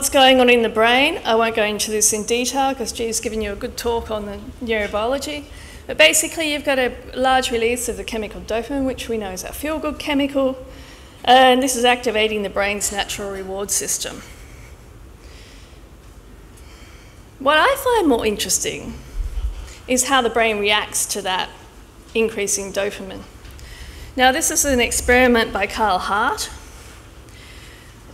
what's going on in the brain. I won't go into this in detail because G's given you a good talk on the neurobiology. But basically you've got a large release of the chemical dopamine, which we know is our feel-good chemical, and this is activating the brain's natural reward system. What I find more interesting is how the brain reacts to that increasing dopamine. Now this is an experiment by Carl Hart,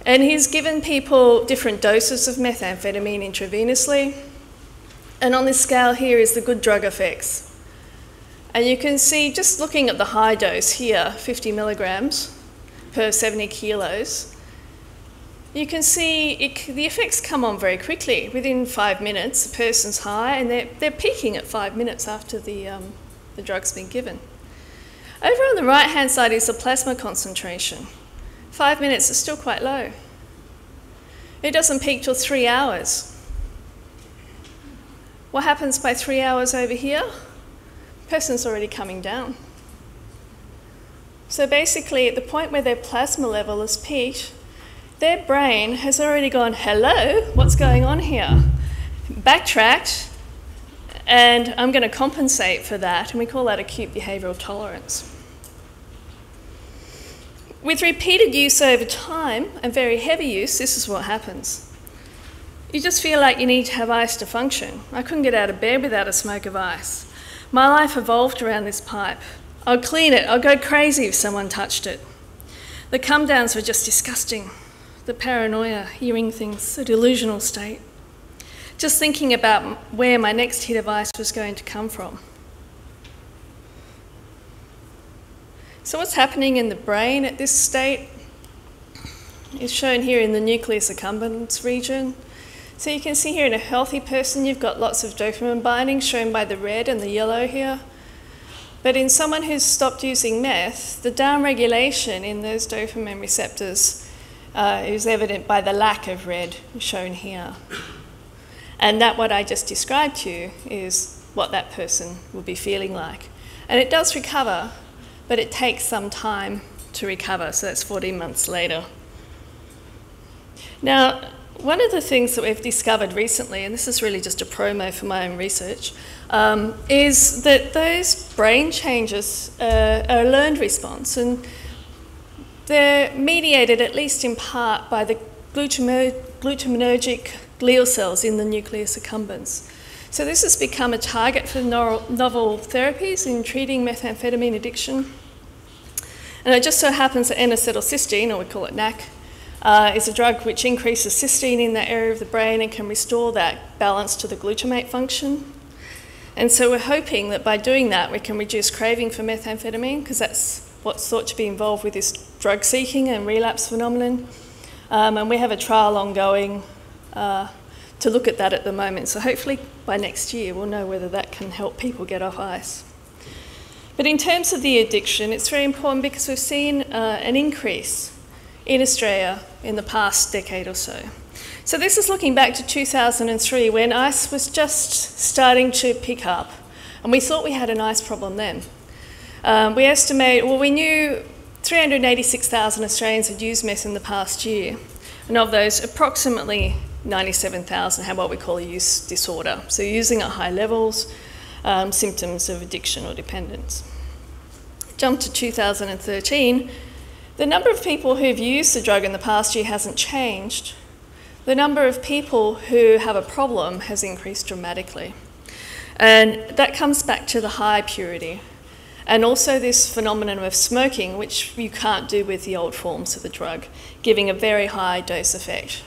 and he's given people different doses of methamphetamine intravenously, and on this scale here is the good drug effects. And you can see, just looking at the high dose here, 50 milligrams per 70 kilos, you can see the effects come on very quickly. Within 5 minutes, the person's high, and they're peaking at 5 minutes after the drug's been given. Over on the right-hand side is the plasma concentration. 5 minutes is still quite low. It doesn't peak till 3 hours. What happens by 3 hours over here? Person's already coming down. So basically, at the point where their plasma level is peaked, their brain has already gone, hello, what's going on here? Backtracked, and I'm going to compensate for that, and we call that acute behavioural tolerance. With repeated use over time, and very heavy use, this is what happens. You just feel like you need to have ice to function. I couldn't get out of bed without a smoke of ice. My life evolved around this pipe. I'll clean it. I'll go crazy if someone touched it. The come-downs were just disgusting. The paranoia, hearing things, a delusional state. Just thinking about where my next hit of ice was going to come from. So what's happening in the brain at this state is shown here in the nucleus accumbens region. So you can see here in a healthy person, you've got lots of dopamine binding shown by the red and the yellow here. But in someone who's stopped using meth, the downregulation in those dopamine receptors is evident by the lack of red shown here. And that what I just described to you is what that person will be feeling like. And it does recover, but it takes some time to recover. So that's 14 months later. Now, one of the things that we've discovered recently, and this is really just a promo for my own research, is that those brain changes are a learned response, and they're mediated at least in part by the glutamatergic glial cells in the nucleus accumbens. So this has become a target for novel therapies in treating methamphetamine addiction. And it just so happens that N-acetylcysteine, or we call it NAC, is a drug which increases cysteine in that area of the brain and can restore that balance to the glutamate function. And so we're hoping that by doing that, we can reduce craving for methamphetamine, because that's what's thought to be involved with this drug seeking and relapse phenomenon. And we have a trial ongoing to look at that at the moment. So hopefully by next year, we'll know whether that can help people get off ice. But in terms of the addiction, it's very important because we've seen an increase in Australia in the past decade or so. So this is looking back to 2003 when ice was just starting to pick up, and we thought we had an ice problem then. We estimate, well, we knew 386,000 Australians had used meth in the past year, and of those, approximately 97,000 had what we call a use disorder, so using at high levels, symptoms of addiction or dependence. Jump to 2013, the number of people who've used the drug in the past year hasn't changed. The number of people who have a problem has increased dramatically. And that comes back to the high purity. And also this phenomenon of smoking, which you can't do with the old forms of the drug, giving a very high dose effect.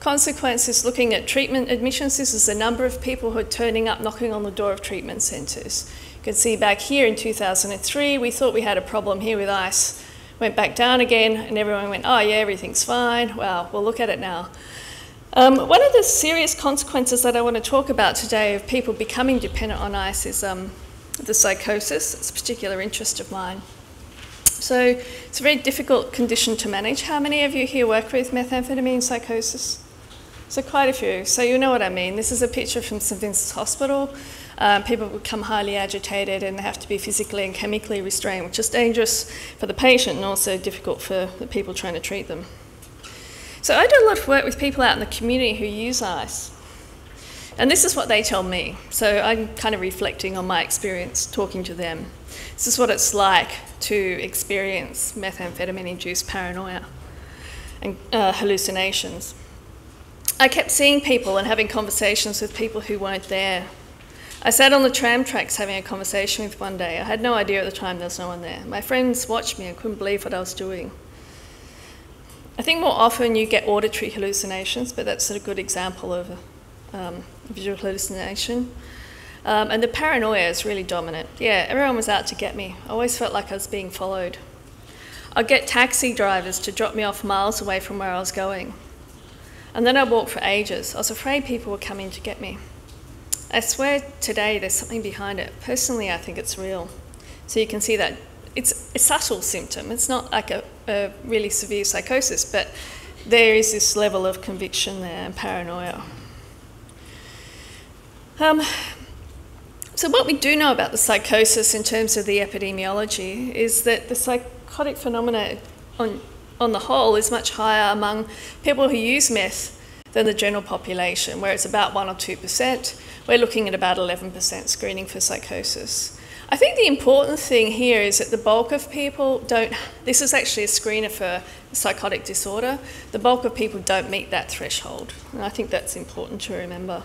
Consequences, looking at treatment admissions, this is the number of people who are turning up, knocking on the door of treatment centres. You can see back here in 2003, we thought we had a problem here with ice. Went back down again, and everyone went, oh yeah, everything's fine. Wow, we'll look at it now. One of the serious consequences that I want to talk about today of people becoming dependent on ice is the psychosis. It's a particular interest of mine. So it's a very difficult condition to manage. How many of you here work with methamphetamine psychosis? So quite a few. So you know what I mean. This is a picture from St Vincent's Hospital. People become highly agitated and they have to be physically and chemically restrained, which is dangerous for the patient and also difficult for the people trying to treat them. So I do a lot of work with people out in the community who use ice. And this is what they tell me. So I'm kind of reflecting on my experience talking to them. This is what it's like to experience methamphetamine-induced paranoia and hallucinations. I kept seeing people and having conversations with people who weren't there. I sat on the tram tracks having a conversation with one day. I had no idea at the time there was no one there. My friends watched me and couldn't believe what I was doing. I think more often you get auditory hallucinations, but that's a good example of a visual hallucination. And the paranoia is really dominant. Yeah, everyone was out to get me. I always felt like I was being followed. I'd get taxi drivers to drop me off miles away from where I was going. And then I walked for ages. I was afraid people were coming to get me. I swear today there's something behind it. Personally, I think it's real. So you can see that it's a subtle symptom. It's not like a really severe psychosis, but there is this level of conviction there and paranoia. So what we do know about the psychosis in terms of the epidemiology is that the psychotic phenomena on the whole is much higher among people who use meth than the general population, where it's about 1 or 2%. We're looking at about 11% screening for psychosis. I think the important thing here is that the bulk of people don't, this is actually a screener for psychotic disorder, the bulk of people don't meet that threshold. And I think that's important to remember.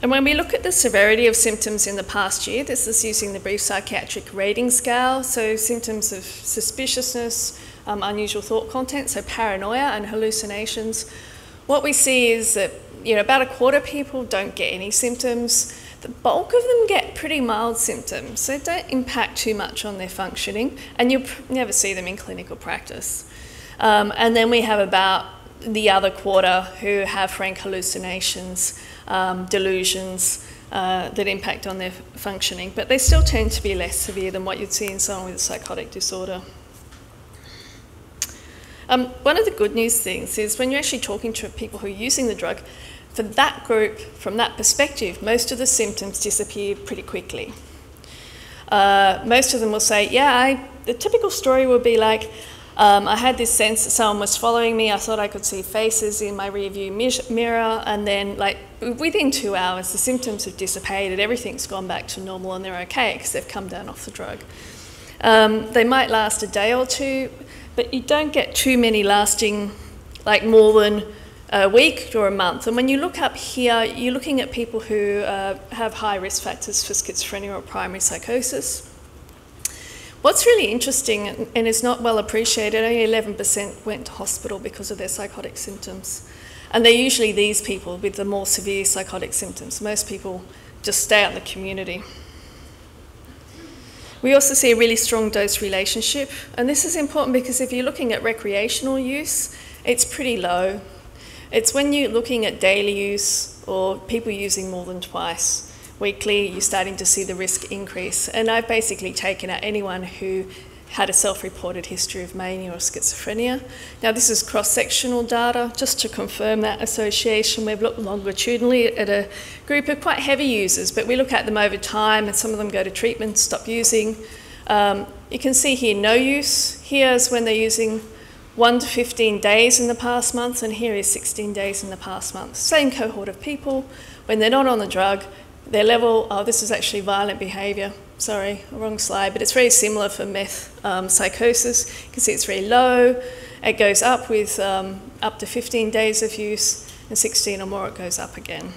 And when we look at the severity of symptoms in the past year, this is using the brief psychiatric rating scale, so symptoms of suspiciousness, unusual thought content, so paranoia and hallucinations. What we see is that about a quarter of people don't get any symptoms. The bulk of them get pretty mild symptoms, so they don't impact too much on their functioning, and you'll never see them in clinical practice. And then we have about the other quarter who have frank hallucinations, delusions that impact on their functioning, but they still tend to be less severe than what you'd see in someone with a psychotic disorder. One of the good news things is when you're actually talking to people who are using the drug, for that group, from that perspective, most of the symptoms disappear pretty quickly. Most of them will say, yeah, the typical story would be like, I had this sense that someone was following me, I thought I could see faces in my rear view mirror, and then like within 2 hours the symptoms have dissipated, everything's gone back to normal and they're okay because they've come down off the drug. They might last a day or two, but you don't get too many lasting like more than a week or a month. And when you look up here, you're looking at people who have high risk factors for schizophrenia or primary psychosis. What's really interesting, and is not well appreciated, only 11% went to hospital because of their psychotic symptoms. And they're usually these people with the more severe psychotic symptoms. Most people just stay out in the community. We also see a really strong dose relationship. And this is important because if you're looking at recreational use, it's pretty low. It's when you're looking at daily use or people using more than twice weekly, you're starting to see the risk increase. And I've basically taken out anyone who had a self-reported history of mania or schizophrenia. Now this is cross-sectional data, just to confirm that association. We've looked longitudinally at a group of quite heavy users, but we look at them over time and some of them go to treatment, stop using. You can see here no use. Here's when they're using 1 to 15 days in the past month, and here is 16 days in the past month. Same cohort of people. When they're not on the drug, their level, oh, this is actually violent behaviour. Sorry, wrong slide, but it's very similar for meth psychosis. You can see it's very low. It goes up with up to 15 days of use, and 16 or more it goes up again.